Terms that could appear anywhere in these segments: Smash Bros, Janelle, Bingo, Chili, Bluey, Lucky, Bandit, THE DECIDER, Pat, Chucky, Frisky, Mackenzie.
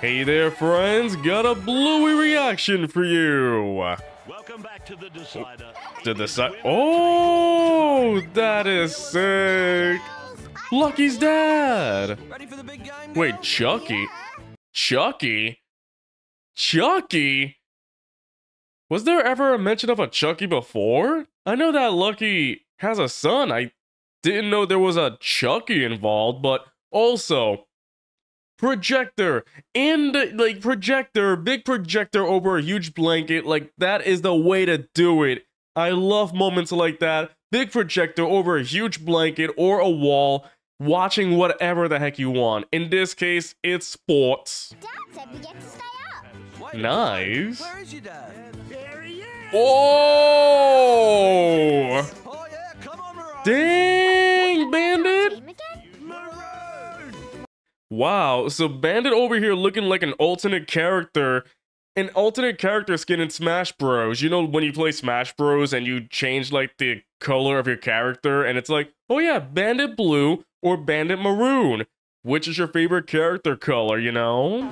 Hey there, friends. Got a Bluey reaction for you. Welcome back to The Decider. The Decider. Oh, that is sick. Lucky's dad. Ready for the big game? Wait, Chucky? Chucky? Chucky? Was there ever a mention of a Chucky before? I know that Lucky has a son. I didn't know there was a Chucky involved, but also... projector and like projector, big projector over a huge blanket. Like, that is the way to do it. I love moments like that. Big projector over a huge blanket or a wall, watching whatever the heck you want. In this case, it's sports. Dad said we get to stay up. Nice. Where is your dad? There he is. Oh! Oh yeah, come on, Maroon. Dang, Bandit. Wow, so Bandit over here looking like an alternate character skin in Smash Bros. You know, when you play Smash Bros and you change like the color of your character and it's like, oh yeah, Bandit Blue or Bandit Maroon. Which is your favorite character color, you know?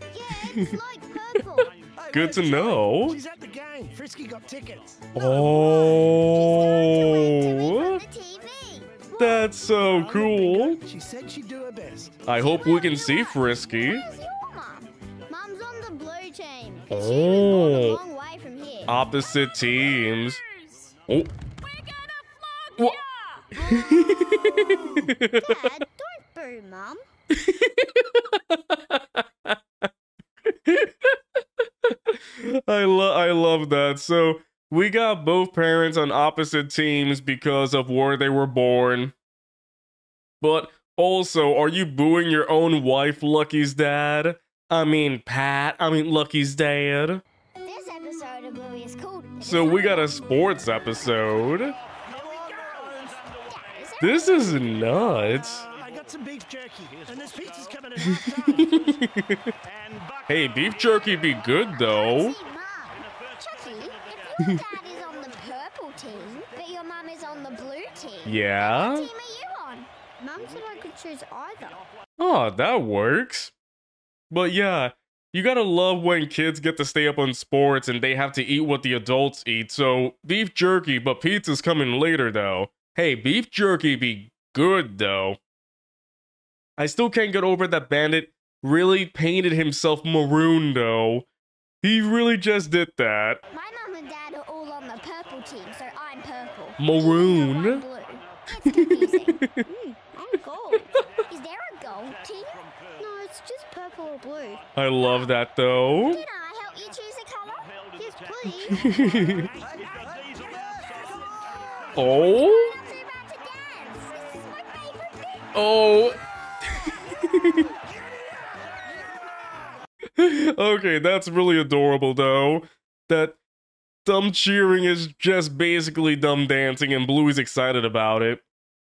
Yeah, it's like purple. Good to know. She's at the game. Frisky got tickets. Oh. That's so cool. She said she'd do her best. I hope we can see Frisky. Where's your mom? Mom's on the blue team. Oh, long way from here. Opposite teams. Oh. We're gonna flog you. Dad, don't boo Mom. I love that. So we got both parents on opposite teams because of where they were born. But also, are you booing your own wife, Lucky's dad? I mean, Pat. I mean, Lucky's dad. This episode of Bluey is cool. So we got a sports episode. This is nuts. I got some beef jerky. And this pizza's coming in. Hey, beef jerky be good, though. Your dad is on the purple team, but your mum is on the blue team. Yeah. What team are you on? Mum said I could choose either. Oh, that works. But yeah, you gotta love when kids get to stay up on sports and they have to eat what the adults eat. So beef jerky, but pizza's coming later though. Hey, beef jerky be good though. I still can't get over that Bandit really painted himself maroon though. He really just did that. My mum and dad are all on the purple team, so I'm purple. Maroon. I'm blue. That's confusing. I'm gold. Is there a gold team? No, it's just purple or blue. I love that though. Can I help you choose a color? Yes, please. Oh. I'm too bad to dance. This is my favorite thing. Oh. Okay, that's really adorable though. That dumb cheering is just basically dumb dancing and Bluey's excited about it.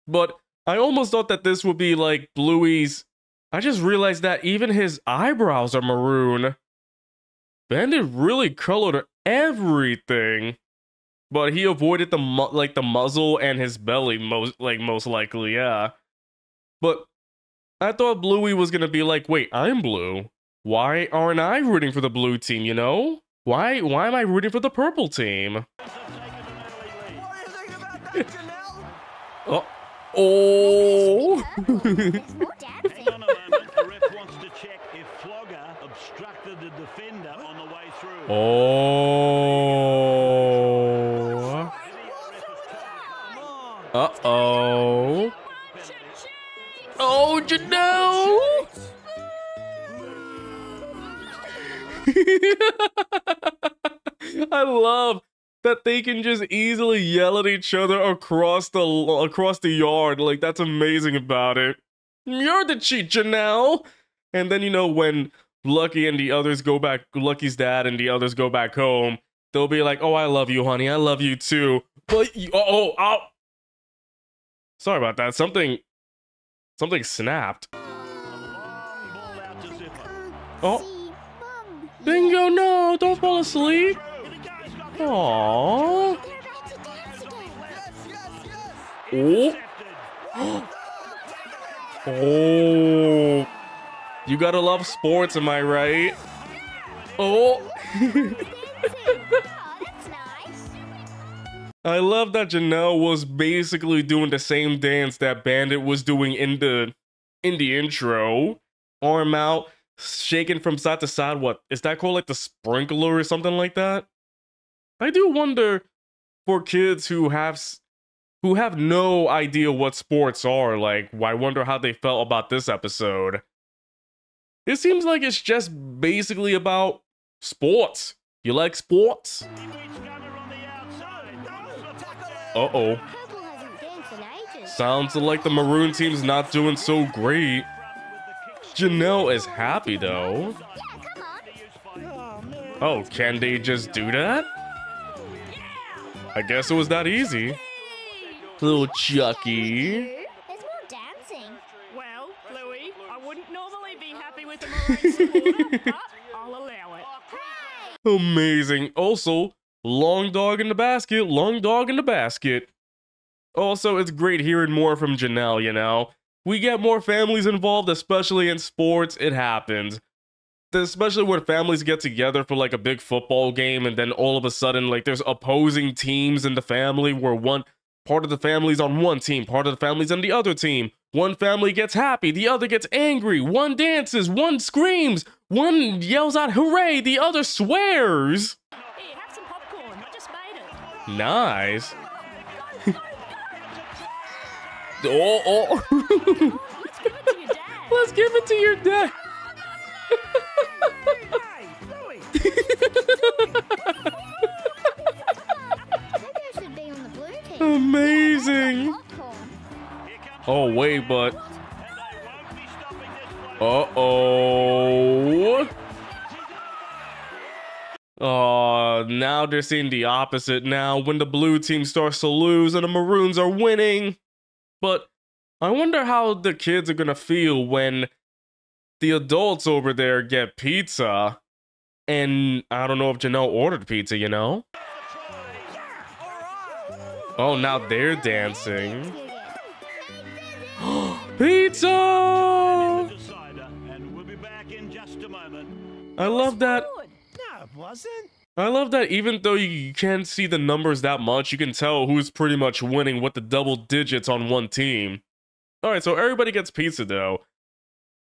But I almost thought that this would be like Bluey's. I just realized that even his eyebrows are maroon. Bandit really colored everything. But he avoided the muzzle and his belly most likely, yeah. But I thought Bluey was going to be like, "Wait, I'm blue. Why aren't I rooting for the blue team, you know? Why am I rooting for the purple team?" What do you think about that, Janelle? Oh. Hang on a moment. The ref wants to check if Flogger obstructed the defender on the way through. Oh. Uh-oh. Oh, Janelle! I love that they can just easily yell at each other across the yard. Like, that's amazing about it. You're the cheat, Janelle. And then, you know, when Lucky's dad and the others go back home, they'll be like, "Oh, I love you, honey. I love you too." But oh, sorry about that. Something snapped. Oh. Bingo, no! Don't fall asleep! Aww! Oh! Oh! You gotta love sports, am I right? Oh. I love that Janelle was basically doing the same dance that Bandit was doing in the intro. Arm out, shaking from side to side. What is that called, like the sprinkler or something like that? I do wonder for kids who have no idea what sports are, like, I wonder how they felt about this episode. It seems like it's just basically about sports. You like sports? Uh-oh. Sounds like the maroon team's not doing so great. Janelle is happy, though. Oh, can they just do that? I guess it was that easy. Little Chucky. There's more dancing. Well, Bluey, I wouldn't normally be happy with the maroon, but I'll allow it. Amazing. Also, long dog in the basket, long dog in the basket. Also, it's great hearing more from Janelle, you know. We get more families involved, especially in sports. It happens. Especially when families get together for like a big football game, and then all of a sudden, like, there's opposing teams in the family where one part of the family's on one team, part of the family's on the other team. One family gets happy, the other gets angry. One dances, one screams, one yells out hooray, the other swears. Nice. Oh. Let's give it to your dad. Amazing. Oh, wait, but. Uh-oh. Oh, now they're seeing the opposite now when the blue team starts to lose and the maroons are winning. But I wonder how the kids are going to feel when the adults over there get pizza. And I don't know if Janelle ordered pizza, you know? Oh, now they're dancing. Pizza! I love that. I love that even though you can't see the numbers that much, you can tell who's pretty much winning with the double digits on one team. Alright, so everybody gets pizza, though.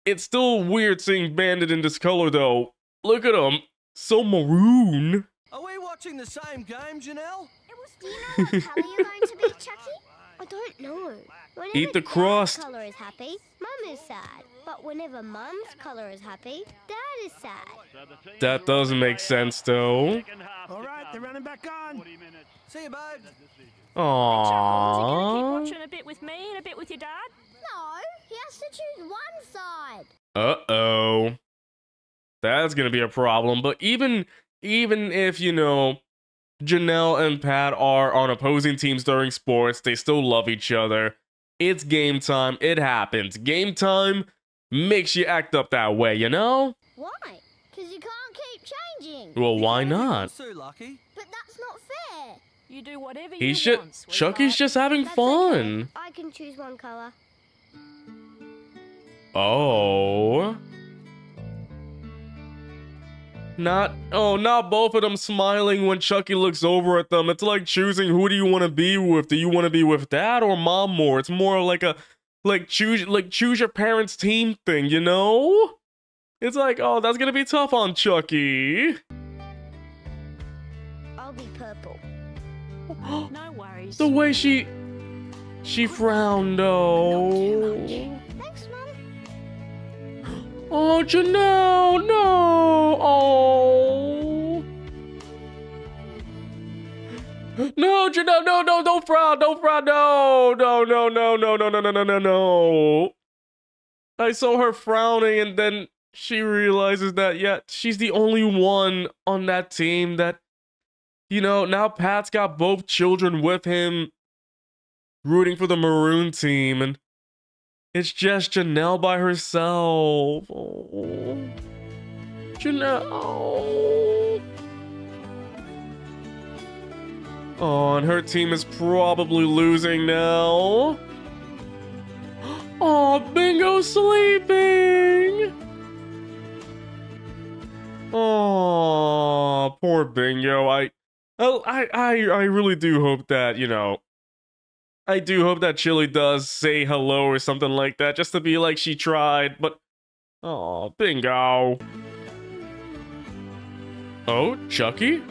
It's still weird seeing Bandit in this color, though. Look at him. So maroon. Are we watching the same game, Janelle? Do you know what color you're going to be, Chucky? I don't know. Whenever Eat the crust. Color is happy, Mum is sad. But whenever Mum's color is happy, Dad is sad. That doesn't make sense, though. All right, they're running back on. See you, bud. Aww. Is he going to keep watching a bit with me and a bit with your dad? No, he has to choose one side. Uh-oh. That's going to be a problem. But even if, you know, Janelle and Pat are on opposing teams during sports, they still love each other. It's game time. It happens. Game time makes you act up that way, you know? Why? Because you can't keep changing. Well, why not? But that's not fair. You do whatever you want. Chucky's just having fun. I can choose one color. Oh. Not both of them smiling when Chucky looks over at them. It's like choosing who do you want to be with? Do you want to be with Dad or Mom more? It's more like a choose your parents' team thing, you know? It's like, oh, that's gonna be tough on Chucky. I'll be purple. No worries. The way she frowned though. Oh, Janelle, no! Oh, no, Janelle, no, don't frown, no. I saw her frowning, and then she realizes that, yeah, she's the only one on that team that, you know, now Pat's got both children with him, rooting for the maroon team, and it's just Janelle by herself. Oh. Janelle. Oh, and her team is probably losing now. Oh, Bingo's sleeping. Oh, poor Bingo. I really do hope that, you know, I do hope that Chili does say hello or something like that, just to be like she tried, but... Oh, Bingo. Oh, Chucky?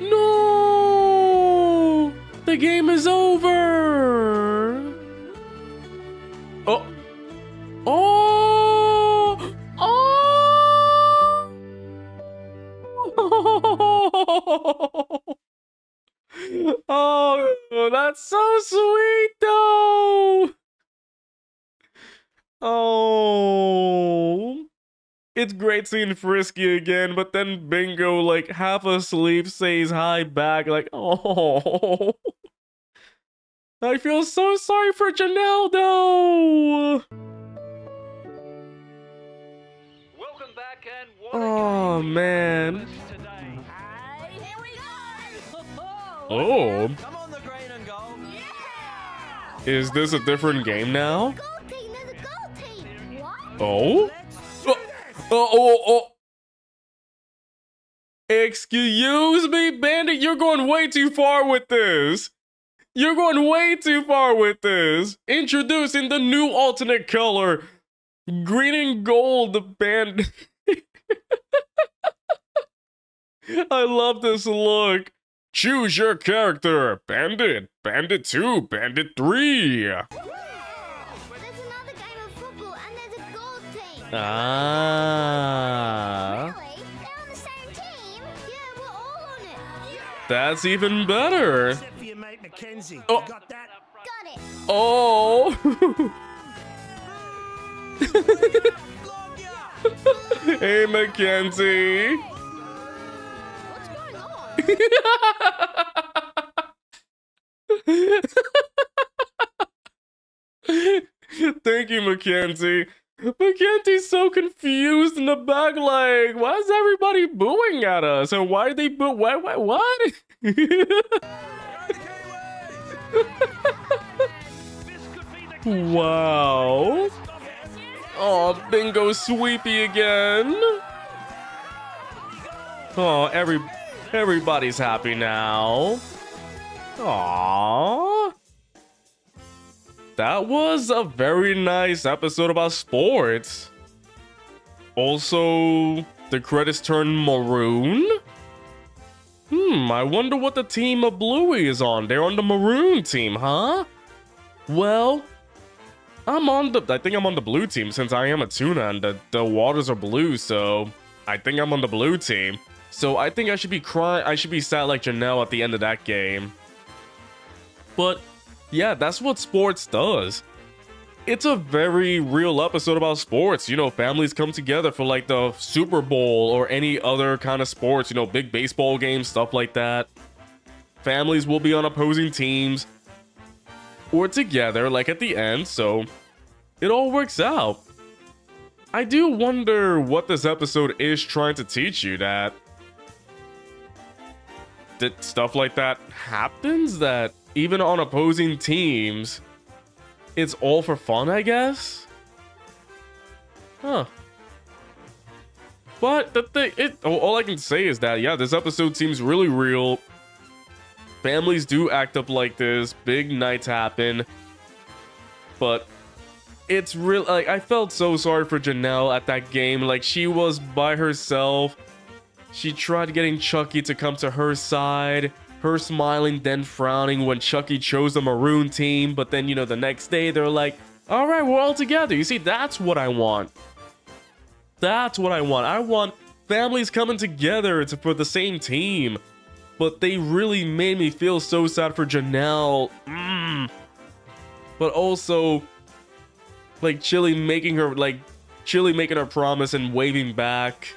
No! The game is over! Oh! Oh! Oh! Oh, that's so sweet, though! Oh... It's great seeing Frisky again, but then Bingo, like, half asleep, says hi back, like, oh. I feel so sorry for Janelle, though! Welcome back and oh, man. Here we go! Oh. Come on, the green and gold. Yeah! Is this a different game now? Oh? Oh. Excuse me, Bandit, you're going way too far with this. You're going way too far with this. Introducing the new alternate color, green and gold, the Bandit. I love this look. Choose your character, Bandit, Bandit 2, Bandit 3. Ah. Really? They're on the same team? Yeah, we're all on it. Yeah. That's even better. Except for your mate Mackenzie. Oh. Got that? Got it. Oh. Hey, Mackenzie. What's going on? Thank you, Mackenzie. Mackenzie's so confused in the back, like, why is everybody booing at us? And why are they booing? What? Wow. Oh, Bingo sweepy again. Oh, everybody's happy now. Aww. That was a very nice episode about sports. Also, the credits turned maroon. I wonder what the team of Bluey is on. They're on the maroon team, huh? Well, I think I'm on the blue team since I am a tuna and the waters are blue, so I think I'm on the blue team. So I think I should be sad like Janelle at the end of that game. But yeah, that's what sports does. It's a very real episode about sports. You know, families come together for like the Super Bowl or any other kind of sports, you know, big baseball games, stuff like that. Families will be on opposing teams or together like at the end, so it all works out. I do wonder what this episode is trying to teach you, that stuff like that happens, that even on opposing teams, it's all for fun, I guess? Huh. But the thing, all I can say is that, yeah, this episode seems really real. Families do act up like this. Big nights happen. But it's real. Like, I felt so sorry for Janelle at that game. Like, she was by herself. She tried getting Chucky to come to her side. Her smiling, then frowning when Chucky chose the maroon team, but then, you know, the next day they're like, all right, we're all together. You see, that's what I want. That's what I want. I want families coming together for the same team. But they really made me feel so sad for Janelle. But also, like, Chili making her promise and waving back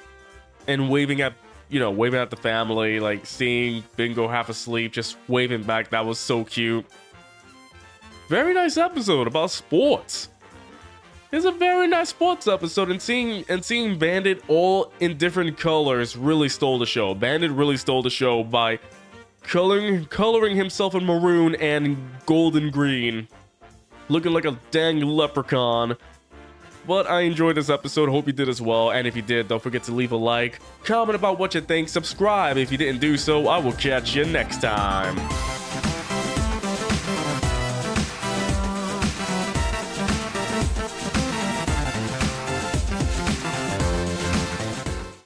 and waving at, you know, waving at the family, like seeing Bingo half asleep, just waving back. That was so cute. Very nice episode about sports. It's a very nice sports episode, and seeing Bandit all in different colors really stole the show. Bandit really stole the show by coloring himself in maroon and golden green, looking like a dang leprechaun. but I enjoyed this episode. Hope you did as well. And if you did, don't forget to leave a like, comment about what you think, subscribe if you didn't do so. I will catch you next time.